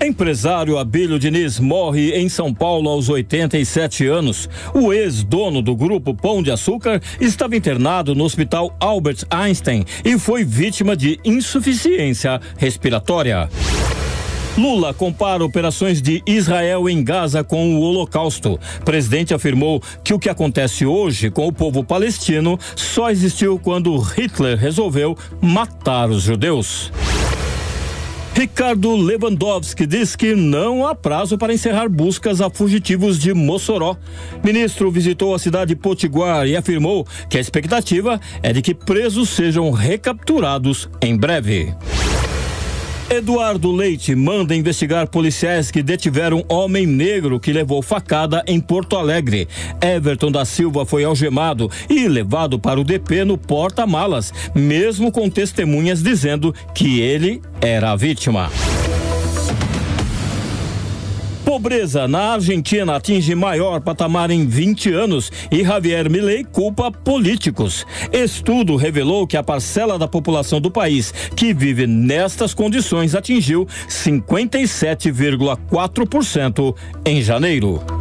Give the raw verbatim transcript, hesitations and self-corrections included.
Empresário Abílio Diniz morre em São Paulo aos oitenta e sete anos. O ex-dono do grupo Pão de Açúcar estava internado no hospital Albert Einstein e foi vítima de insuficiência respiratória. Lula compara operações de Israel em Gaza com o Holocausto. O presidente afirmou que o que acontece hoje com o povo palestino só existiu quando Hitler resolveu matar os judeus. Ricardo Lewandowski diz que não há prazo para encerrar buscas a fugitivos de Mossoró. O ministro visitou a cidade potiguar e afirmou que a expectativa é de que presos sejam recapturados em breve. Eduardo Leite manda investigar policiais que detiveram homem negro que levou facada em Porto Alegre. Everton da Silva foi algemado e levado para o D P no porta-malas, mesmo com testemunhas dizendo que ele era a vítima. Pobreza na Argentina atinge maior patamar em vinte anos e Javier Milei culpa políticos. Estudo revelou que a parcela da população do país que vive nestas condições atingiu cinquenta e sete vírgula quatro por cento em janeiro.